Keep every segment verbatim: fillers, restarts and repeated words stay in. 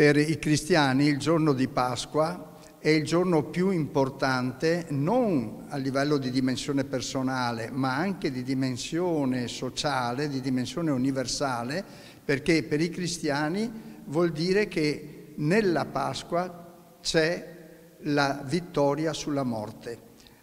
Per i cristiani il giorno di Pasqua è il giorno più importante non a livello di dimensione personale, ma anche di dimensione sociale, di dimensione universale, perché per i cristiani vuol dire che nella Pasqua c'è la vittoria sulla morte,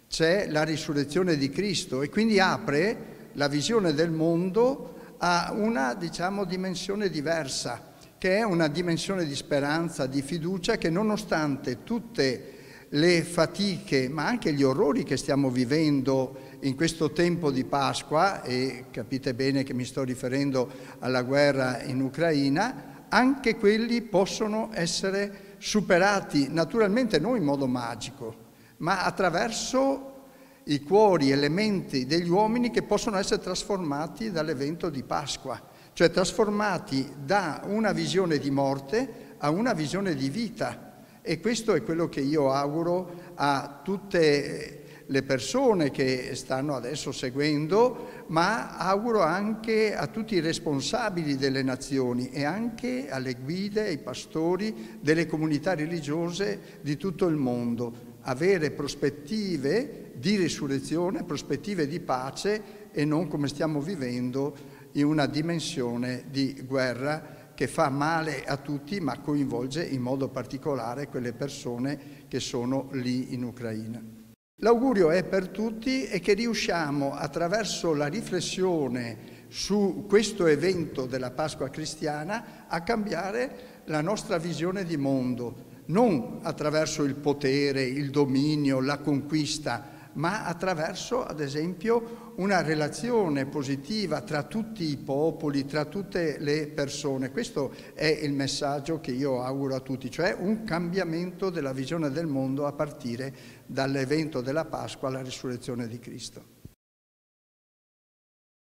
c'è la risurrezione di Cristo, e quindi apre la visione del mondo a una, diciamo, dimensione diversa, che è una dimensione di speranza, di fiducia, che nonostante tutte le fatiche, ma anche gli orrori che stiamo vivendo in questo tempo di Pasqua, e capite bene che mi sto riferendo alla guerra in Ucraina, anche quelli possono essere superati, naturalmente non in modo magico, ma attraverso i cuori e le menti degli uomini che possono essere trasformati dall'evento di Pasqua, cioè trasformati da una visione di morte a una visione di vita. E questo è quello che io auguro a tutte le persone che stanno adesso seguendo, ma auguro anche a tutti i responsabili delle nazioni e anche alle guide, ai pastori delle comunità religiose di tutto il mondo. Avere prospettive di risurrezione, prospettive di pace, e non come stiamo vivendo in una dimensione di guerra che fa male a tutti, ma coinvolge in modo particolare quelle persone che sono lì in Ucraina. L'augurio è per tutti e che riusciamo, attraverso la riflessione su questo evento della Pasqua cristiana, a cambiare la nostra visione di mondo, non attraverso il potere, il dominio, la conquista, ma attraverso, ad esempio, una relazione positiva tra tutti i popoli, tra tutte le persone. Questo è il messaggio che io auguro a tutti, cioè un cambiamento della visione del mondo a partire dall'evento della Pasqua, la risurrezione di Cristo.